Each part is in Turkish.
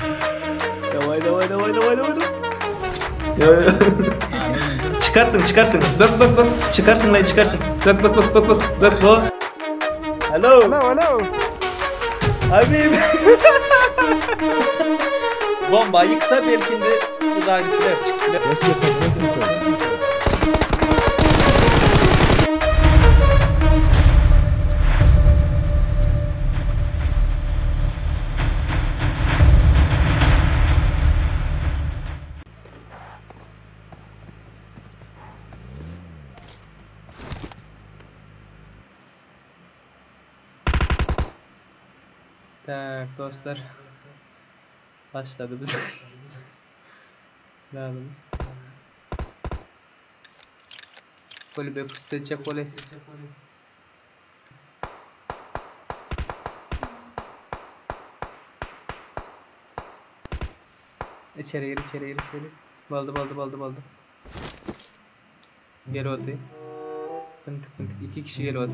Davay davay davay davay davay. Çıkarsın çıkarsın. Bak bak bak. Çıkarsın lan çıkarsın. Bak bak bak bak bak. Bak bu. Hello. Hello hello. Abi. Bomba yıksa belki de uzağa gittiler çıktılar. Tak dostlar. Başladı bize. Lazımız. Kulübe pusatça polis. İçeri gir içeri gir içeri. Baldı baldı baldı baldı. Gel otu. Pıntık pıntık iki kişi gel otu.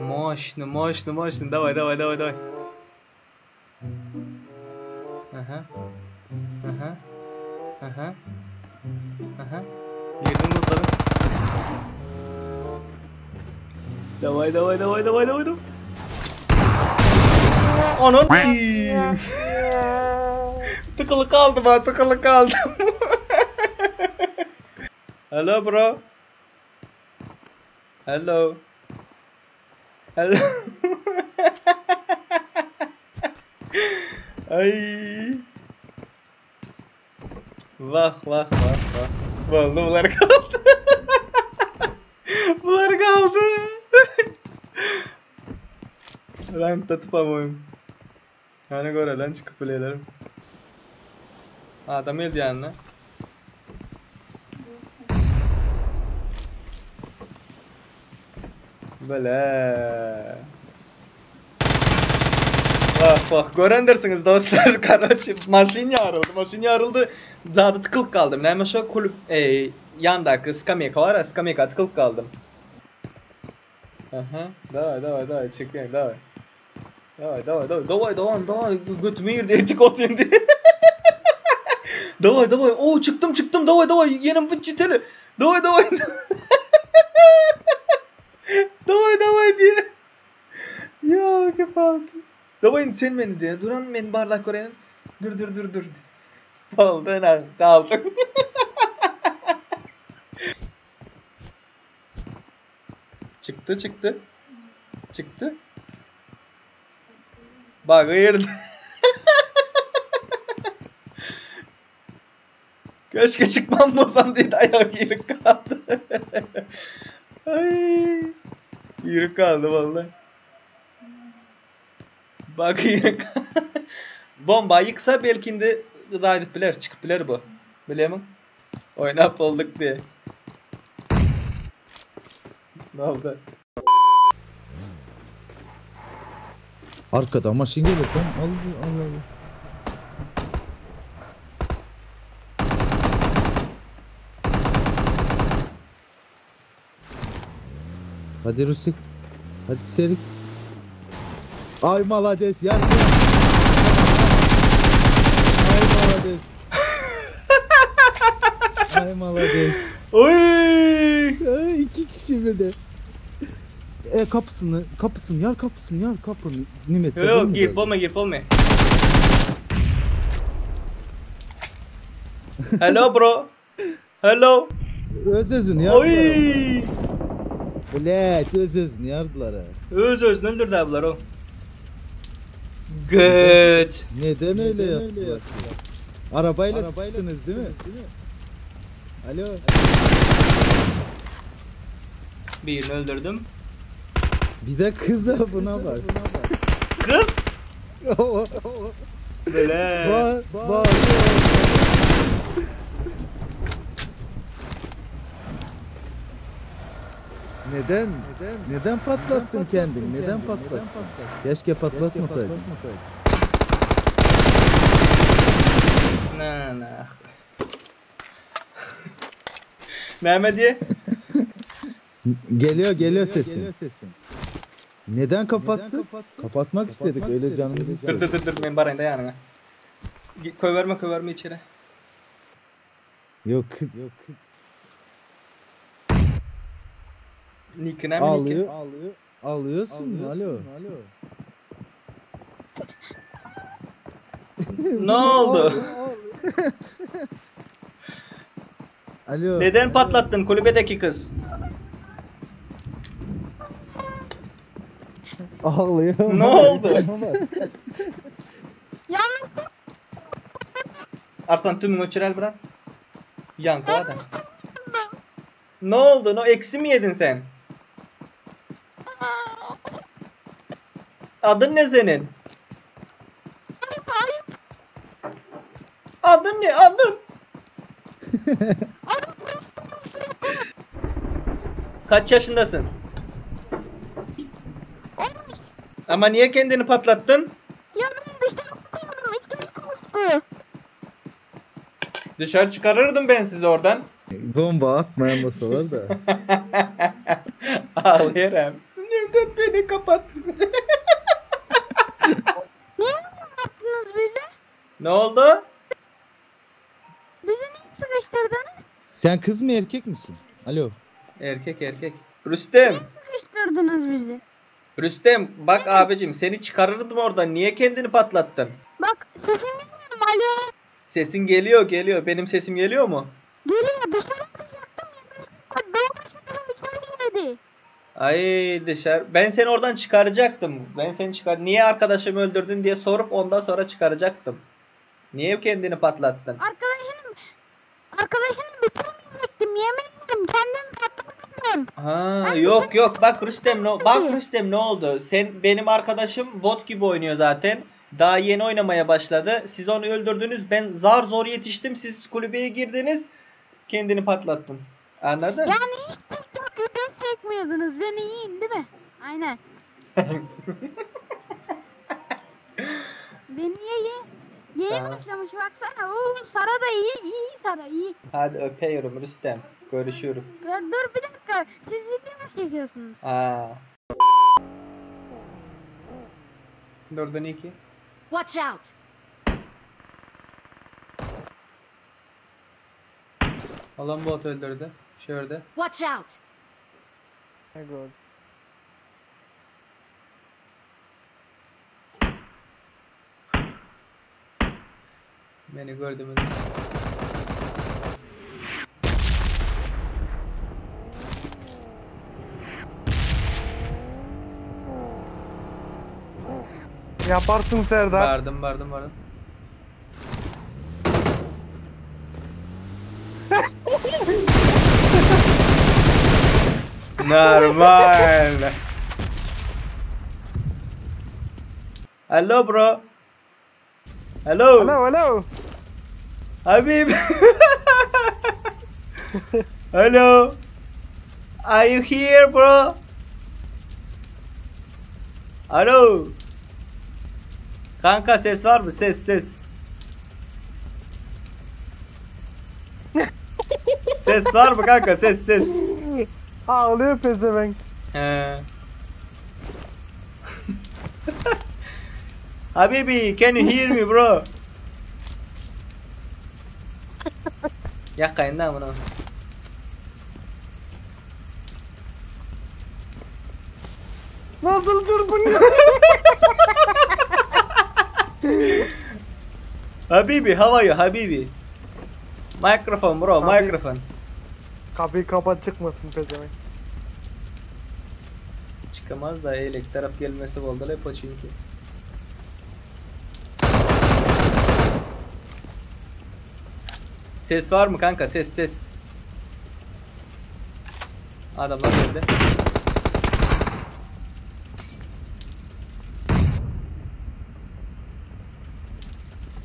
Moşnu moşnu moşnu. Davay davay davay davay. Aha. Aha. Aha. Aha. Yerini unutladım. Davay davay davay davay davay davay. Anan. Tıkılı kaldım ha tıkılı kaldım. Hello bro. Hello. Hello. Ay. Vah vah vah vah. Vallahi bunlar kaldı. Bunlar kaldı. Lan tutamadım. Yani göre lan çıkıp ölelim. Adam öldü yanına. Böyle. Bak bak göründürsünüz dostlar Karachi maşin yarıldı zaten tıkılık kaldım neymiş şu kulüp yandaki skamyaka var ya skamyaka tıkılık kaldım. Aha davay davay davay çıkayım davay davay davay davay davay davay davay götmeyir diye çık otuyum diye davay davay ooo çıktım çıktım davay davay yenim bu çiteli davay davay davay davay diye ya kefal davayın sen beni diye duran beni bardak korenin dur dur dur dur baldan kaldık. Çıktı çıktı çıktı bak ayırdı. Köşke çıkmam bozam dedi ayak yürük kaldı. Ay yürük kaldı vallahi. Bak bomba yıksa belki de kıza edip biler çıkıp biler bu. Biliyor musun? Oynap olduk diye. Ne oldu? Arkada maşin geliyor lan. Allah Allah. Hadi Rusik. Hadi Serik. Ay malades yer. Ay malades. Ay malades. Oy! Ay, iki kişi bir de. Kapısını yar kapısını yar kapını nimet. Yok gir olma gir olma. Hello bro. Hello. Özözün ya. Oy! Ulet özözün yardılar. Özözün öldürdü bunlar o. Göt. Neden öyle yaptılar? Arabayla sıkıştınız değil mi? Alo. Birini öldürdüm. Bir de kıza buna bak. Kız? Böyle. Bak. Neden patlattın kendini? Neden patlattın? Keşke patlatmasaydın. Na. Mehmet diye. Geliyor sesin. Neden kapattı? Kapatmak istedik öyle canımızı. Dur ben barayım da yanına. Koy verme içeri. Yok. Nick'ine mi Nick'i? Alıyorsun alo. Ne oldu? Alo. Neden patlattın kulübedeki kız? Ağlıyor. Ne oldu? Arslan tümünü uçural bırak. Yankı adam. Ne oldu? No, eksi mi yedin sen? Adın ne senin? Adın ne? Adın. Kaç yaşındasın? Ama niye kendini patlattın? Dışarı çıkarırdım ben sizi oradan. Bomba atmayan masalar da. Ağlayarım. Neden beni kapattın? Niye kapattınız bizi? Ne oldu? Bizi niye sıkıştırdınız? Sen kız mı erkek misin? Alo. Erkek. Rüstem. Niye sıkıştırdınız bizi? Rüstem bak ne? Abicim seni çıkarırdım oradan. Niye kendini patlattın? Bak sesim geliyor Ali. Sesin geliyor. Benim sesim geliyor mu? Geliyor. Dışarı çıkacaktım. Dışarı geldi. Ay dışarı. Ben seni oradan çıkaracaktım. Niye arkadaşımı öldürdün diye sorup ondan sonra çıkaracaktım. Niye kendini patlattın? Arkadaşını bitirmeyecektim. Yemedim. Kendim patlattım. Ha yok. Bak Rüstem ne oldu? Sen benim arkadaşım bot gibi oynuyor zaten. Daha yeni oynamaya başladı. Siz onu öldürdünüz. Ben zar zor yetiştim. Siz kulübeye girdiniz. Kendini patlattın. Anladın? Yani hiç takipten çekmiyordunuz. Beni yiyin değil mi? Aynen. Beni yiyin. Yeye başlamış baksana. Oo, Sara da iyi Sara iyi. Hadi öpüyorum Rüstem. Görüşürüm. Ya dur bir dakika. Siz video mu çekiyorsunuz? Aa. Durdun iyi ki. Watch out. Alan bot öldürdü. Şurada. Watch out. Hey god. Beni gördü mü? Yaparsın Serdar. Vardım. Normal. Hello bro. Hello. Habib. Hello. Are you here bro? Hello. Kanka ses var mı? Ses. Ses var mı kanka? Ses. Ağlıyor pezevenk. Habibi, can you hear me bro? Yakayın da bunu. Nasıl çırpınıyor? Habibi, how are you Habibi? Mikrofon bro, mikrofon. Kapıyı kapat çıkmasın pezevenk. Çıkamaz da elek taraf gelmesi oldu la hep çünkü. Ses var mı kanka? Ses. Adamlar geldi.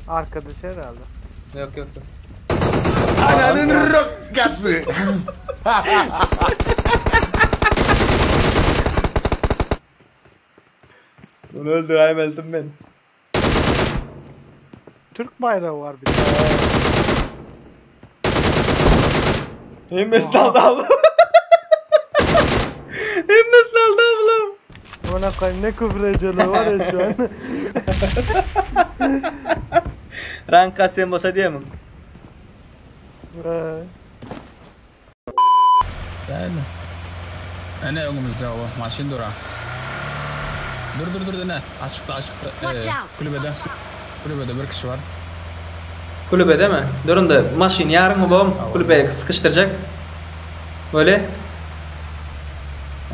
Arkadaş herhalde. Yok. Ananın rokkası. Bunu öldüremedim ben. Türk bayrağı var bir tane. Hem mesnaldı ablam. Ona koyayım ne küfür ediyorlar var ya şu an. Ranka sen basa diyemem. Dayana. Ana yolumuzda o maşin durağı. Dur ne? Açıkta. Kulübede bir kişi var. Kulübede mi? Durun da maşin yarın mı babam? Kulübeye sıkıştıracak. Böyle.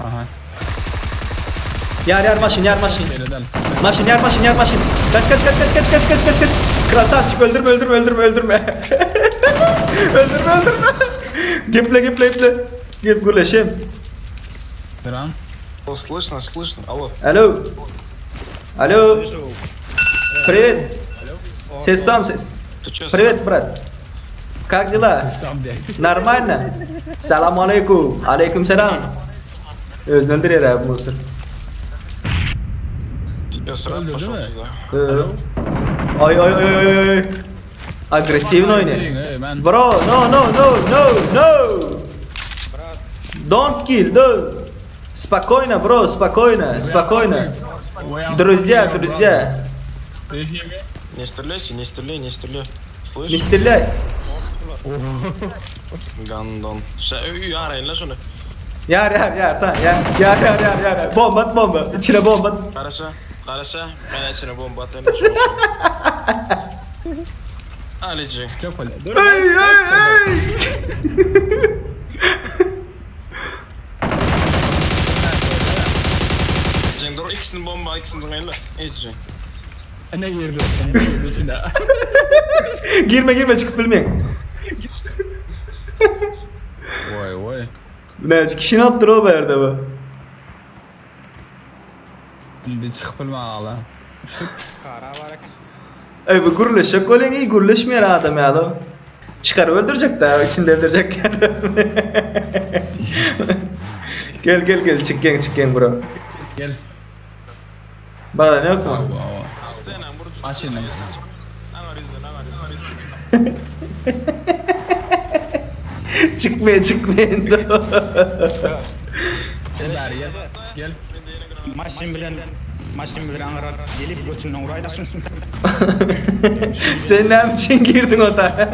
Aha. Yar maşin. Maşin. Kaç. Krasavçık öldürme. öldürme. Geple. Gep güleşim. Duran. Слышно. Алло. Привет. Сесамсис. Привет, брат. Как дела? Нормально? Салам алейкум. Алейкум салам. Özlendirir abi bu sır. Ay. Agresif oynayın. Bro, no. Don't kill, don't. Спокойно, бро, спокойно. Друзья. Не стреляй. Слышишь? Не стреляй. Гандон. Яр. Бомба. İçine bomba. Хорошо. Ben içine bomba atayım. Alici. Hey. İkisini bomba, ikisini dönüyorlar. Ecek. Ne girdi? Girme çıkıp bilmeyin. Vay. Ne kişi ne yaptı o berde bu? Şimdi çıkıp bilme ağla. Ey bu guruluşak olan iyi guruluşmuyor adam ya da. Çıkar öldürecek daha ikisini öldürecek. Gel çık gel bro. Gel. Bana ne yaptın? Açın lan. Çıkmayın da. Gel. Maşin bilen ağrar. Gelip göçünden uğraydasın. Sen ne yapmışsın girdin ota?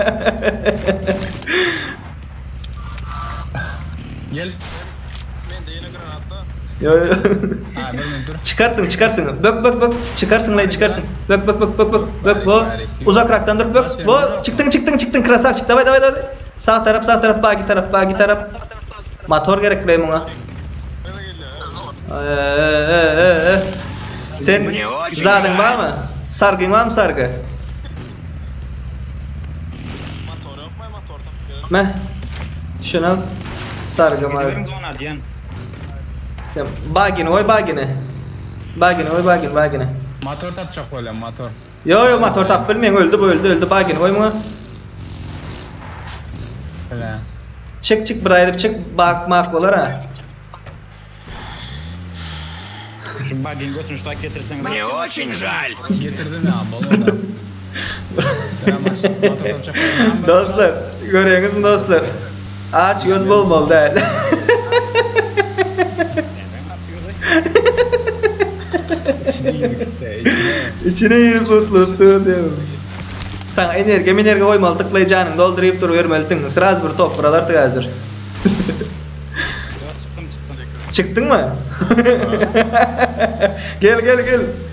Gel. Yo. Çıkarsın. Bak. Çıkarsın. Bak. Uzak raktan dur. Bak. Bo. Çıktın. Krasavçık. Davay. Sağ taraf, bagi taraf. Motor gerek bey buna. Sen zargın var mı? Sargı? Motor yok mu? Motordan. Meh. Şuna sargı var. Bagine. Motor tapacak öyle motor. Yo motor tap bilmeyin öldü bagine koy mu? Öyle. Çık buraya çık bakmak olur ha. Şu bagine götürün şuraya getirsen. Мне очень жаль. Getirdim ya balonda. Dostlar görüyorsunuz dostlar. Aç göz bol değil. İçine yiyip tuttu diyorum. Sen enerji koymalı tıklayacağını dolduruyup dur vermeliydin. Sıraz bir top buralar da hazır. Çıktın mı? Gel.